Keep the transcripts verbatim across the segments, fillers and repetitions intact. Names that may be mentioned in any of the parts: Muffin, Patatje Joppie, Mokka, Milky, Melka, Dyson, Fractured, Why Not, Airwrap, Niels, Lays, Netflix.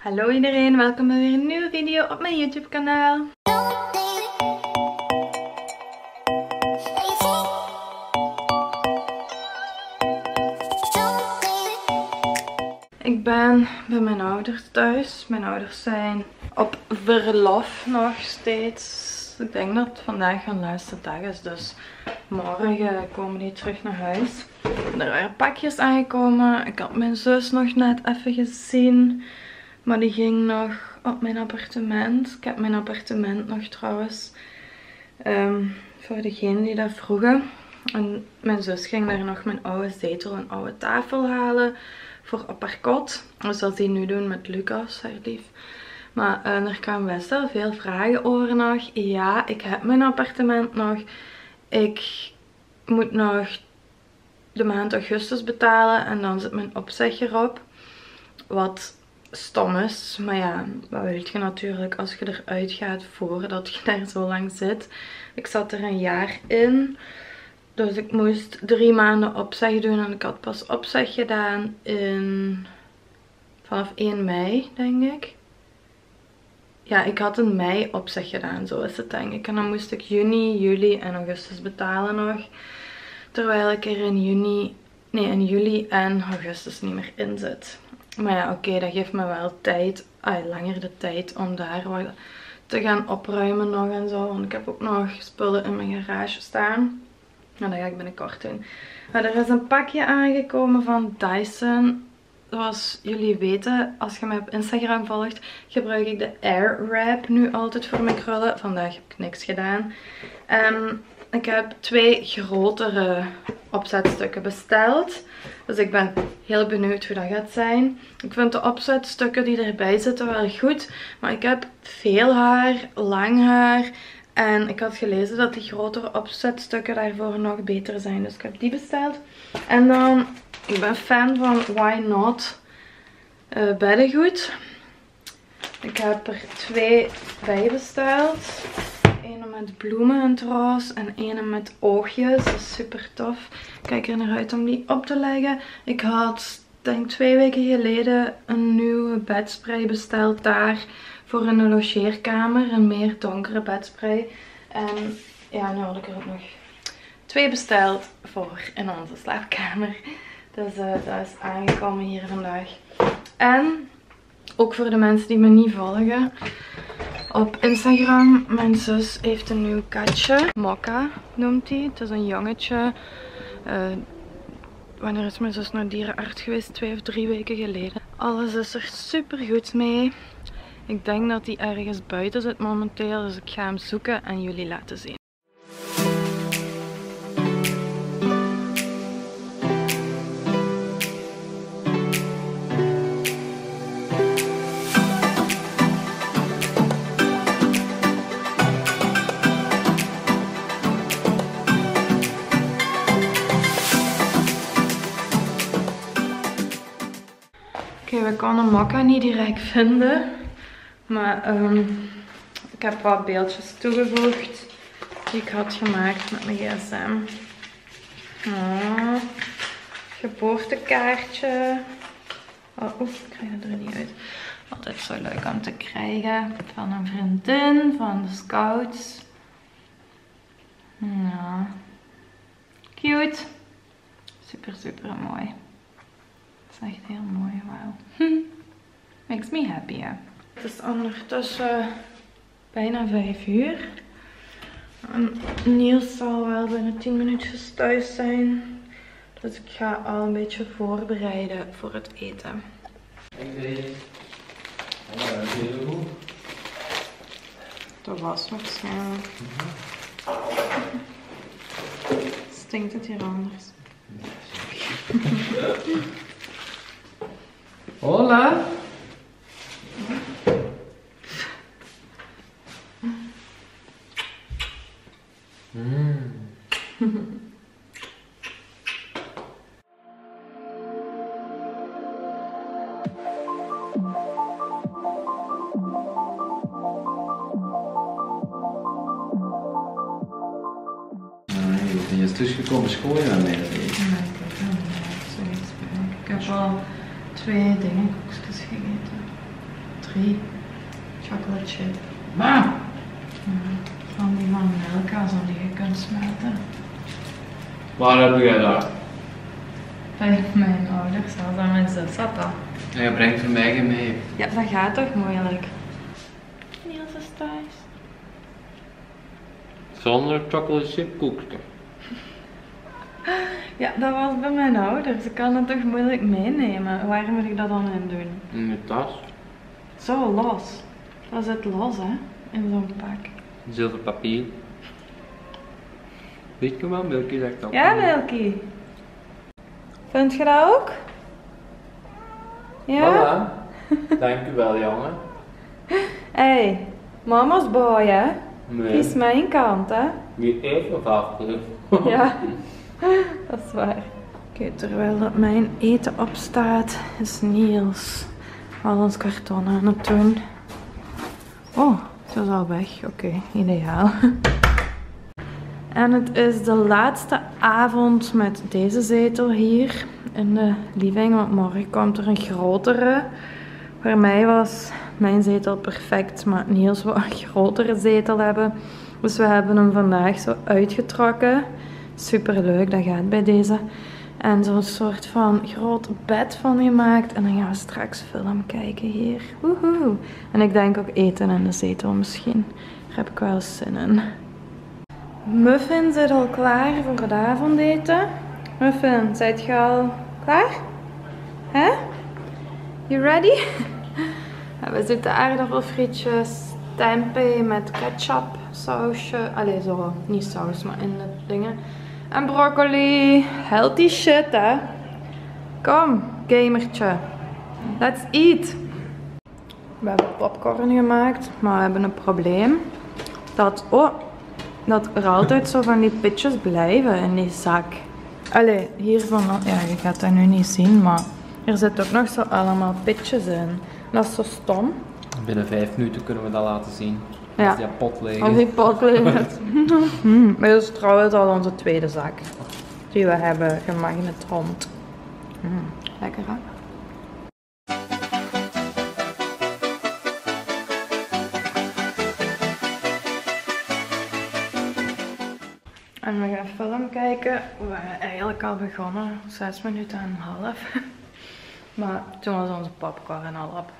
Hallo iedereen, welkom bij weer een nieuwe video op mijn YouTube kanaal. Ik ben bij mijn ouders thuis. Mijn ouders zijn op verlof nog steeds. Ik denk dat het vandaag hun laatste dag is, dus morgen komen die terug naar huis. Er waren pakjes aangekomen. Ik had mijn zus nog net even gezien, maar die ging nog op mijn appartement. Ik heb mijn appartement nog trouwens, um, voor degenen die dat vroegen. En mijn zus ging daar nog mijn oude zetel en oude tafel halen voor op haar kot. Dus dat die nu doen met Lucas, haar lief. Maar uh, er kwamen best wel veel vragen over nog. Ja, ik heb mijn appartement nog. Ik moet nog de maand augustus betalen en dan zit mijn opzeg erop. Wat stom is. Maar ja, wat wil je natuurlijk als je eruit gaat voordat je daar zo lang zit. Ik zat er een jaar in. Dus ik moest drie maanden opzeg doen en ik had pas opzeg gedaan in... vanaf één mei, denk ik. Ja, ik had in mei opzeg gedaan, zo is het denk ik. En dan moest ik juni, juli en augustus betalen nog. Terwijl ik er in juni, nee, in juli en augustus niet meer in zit. Maar ja, oké, okay, dat geeft me wel tijd, ah, langer de tijd om daar wat te gaan opruimen nog en zo. Want ik heb ook nog spullen in mijn garage staan. En dat ga ik binnenkort doen. Maar er is een pakje aangekomen van Dyson. Zoals jullie weten, als je mij op Instagram volgt, gebruik ik de Airwrap nu altijd voor mijn krullen. Vandaag heb ik niks gedaan. Um, ik heb twee grotere opzetstukken besteld. Dus ik ben heel benieuwd hoe dat gaat zijn. Ik vind de opzetstukken die erbij zitten wel goed. Maar ik heb veel haar, lang haar. En ik had gelezen dat die grotere opzetstukken daarvoor nog beter zijn. Dus ik heb die besteld. En dan... ik ben fan van Why Not uh, beddengoed. Ik heb er twee bij besteld. Ene met bloemen en trouwens en ene met oogjes. Dat is super tof. Ik kijk er naar uit om die op te leggen. Ik had denk twee weken geleden een nieuwe bedspray besteld daar. Voor een logeerkamer. Een meer donkere bedspray. En ja, nu had ik er ook nog twee besteld voor in onze slaapkamer. Dus uh, dat is aangekomen hier vandaag. En ook voor de mensen die me niet volgen op Instagram. Mijn zus heeft een nieuw katje. Mokka noemt hij. Het is een jongetje. Uh, wanneer is mijn zus naar dierenarts geweest? Twee of drie weken geleden. Alles is er super goed mee. Ik denk dat hij ergens buiten zit momenteel. Dus ik ga hem zoeken en jullie laten zien. We konden Mokka niet direct vinden, maar um, ik heb wat beeldjes toegevoegd die ik had gemaakt met mijn gsm. Oh, geboortekaartje. Oh, oef, ik krijg het er niet uit. Altijd zo leuk om te krijgen van een vriendin, van de scouts. Nou, cute. Super, super mooi. Dat is echt heel mooi, wauw. Hm. Makes me happy, hè. Het is ondertussen bijna vijf uur. En Niels zal wel binnen tien minuutjes thuis zijn. Dus ik ga al een beetje voorbereiden voor het eten. Ik weet. Dat is heel goed. Dat was waarschijnlijk. Stinkt het hier anders? Hola! Mm. Die is tussengekomen schoon aan mij. Ja, ik heb al twee dingen koekjes gegeten. free chocolate chip. Waar? Van die van Melka, zo die je kunt smelten. Waar heb jij dat? Bij mijn ouders, als dat mijn zus had dat. Ja, je brengt voor mij mee. Ja, dat gaat toch moeilijk. Niels is thuis. Zonder chocolate chip koekje. Ja, dat was bij mijn ouders. Ik kan het toch moeilijk meenemen. Waar moet ik dat dan in doen? In je tas. Zo, los. Dat zit los, hè? In zo'n pak. Zilver papier. Weet je wel, Milky zegt dat. Ja, Milky. Vind je dat ook? Ja? Voilà. Dankjewel, jongen. Hé, hey, mama's boy, hè? Nee. Die is mijn kant, hè? Die eet of afdrukt. Ja. Dat is waar. Oké, terwijl dat mijn eten opstaat, is Niels al ons karton aan het doen. Oh, ze is al weg. Oké, ideaal. En het is de laatste avond met deze zetel hier in de living, want morgen komt er een grotere. Voor mij was mijn zetel perfect, maar Niels wil een grotere zetel hebben. Dus we hebben hem vandaag zo uitgetrokken. Super leuk, dat gaat bij deze. En zo'n soort van groot bed van gemaakt. En dan gaan we straks film kijken hier. Woehoe. En ik denk ook eten in de zetel misschien. Daar heb ik wel zin in. Muffin zit al klaar voor het avondeten. Muffin, zijt je al klaar? Hè? You ready? Ja, we zitten aardappelfrietjes, tempeh met ketchup, sausje. Allee, zo, niet saus, maar in de dingen. En broccoli. Healthy shit, hè. Kom, gamertje. Let's eat. We hebben popcorn gemaakt, maar we hebben een probleem. Dat, oh, dat er altijd zo van die pitjes blijven in die zak. Allee, hiervan, ja, je gaat dat nu niet zien, maar er zitten ook nog zo allemaal pitjes in. Dat is zo stom. Binnen vijf minuten kunnen we dat laten zien. Ja. Als die pot leeg is. Als die pot leeg is. mm. Maar dat is trouwens al onze tweede zak. Die we hebben gemagnet rond. Mm. Lekker, hè? En we gaan film kijken. We waren eigenlijk al begonnen. Zes minuten en een half. Maar toen was onze popcorn al op.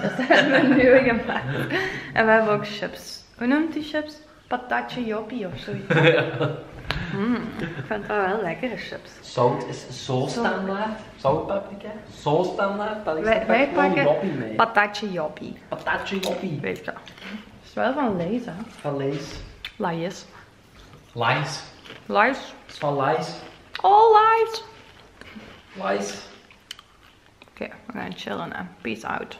Dus dat hebben we nu gemaakt. En we hebben ook chips. Hoe noemt die chips? Patatje Joppie of zoiets. Ja. Mm, ik vind dat wel lekkere chips. Zout is zo standaard. Zoutpaprika. Zo standaard dat ik wij, wij pakken joppie mee. Patatje Joppie. Patatje Joppie. Weet je dat? Het is wel van Lays, hè? Van Lays. Lays. Lays. Lays. Het is van Lays. Oh, Lays. Lays. Oké, okay, we gaan chillen en peace out.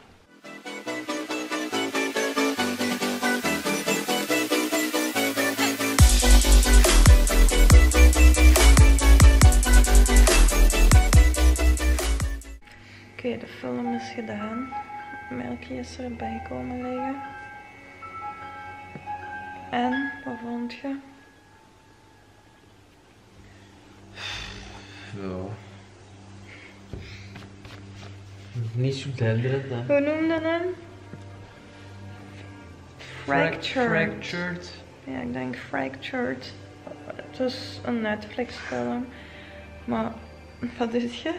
Oké, okay, de film is gedaan. Melky is erbij komen liggen. En, wat vond je? Zo. Niet zo denderend, hè. Hoe noemden hem? Fractured. Fractured. Ja, ik denk Fractured. Het is een Netflix film. Maar, wat is je?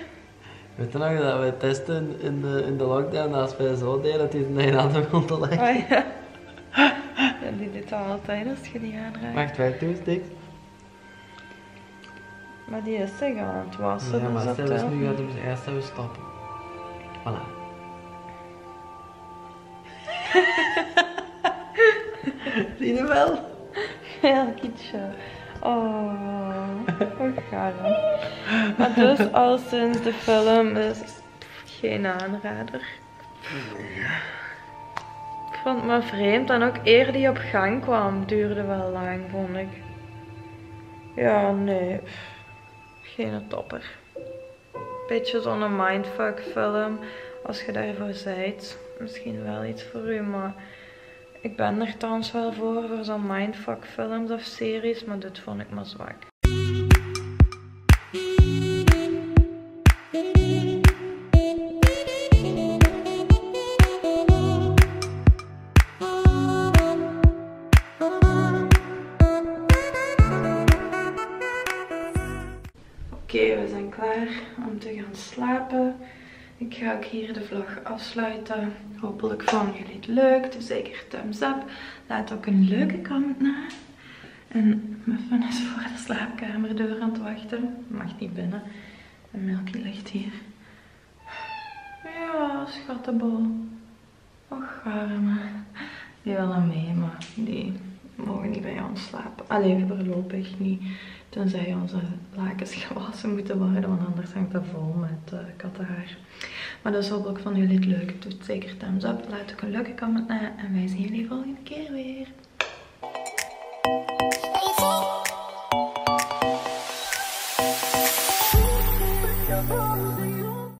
Weet je nog dat wij testen in de, in de lockdown, als wij zo deden, dat hij het naar je handen kon te leggen? Oh, ja. Ja, die doet dat altijd als je die aanraakt. Wacht, wacht, doe eens niks. Maar die is tegen aan het wassen. Ja, maar stel eens nu gaat hem eerst even stoppen. Voilà. Zie je wel? Heel kitje. Oh, hoe gaar. Maar dus al sinds de film is geen aanrader. Ik vond het maar vreemd en ook eer die op gang kwam duurde wel lang, vond ik. Ja, nee. Geen topper. Beetje zo'n mindfuck film, als je daarvoor zijt. Misschien wel iets voor u, maar ik ben er thans wel voor, voor zo'n mindfuck films of series, maar dit vond ik maar zwak. klaar om te gaan slapen. Ik ga ook hier de vlog afsluiten. Hopelijk vonden jullie het leuk. Dus zeker thumbs up. Laat ook een leuke comment na. En Muffin is voor de slaapkamerdeur aan het wachten. Mag niet binnen. En Milky ligt hier. Ja, schattenbol. Och, arme. Die willen mee, maar die mogen niet bij ons slapen. Allee, voorlopig niet. Tenzij onze lakens gewassen moeten worden, want anders hangt dat vol met uh, kattenhaar. Maar dus hoop ik van jullie het leuk. Doe zeker thumbs up. Laat ook een leuke comment na. En wij zien jullie volgende keer weer.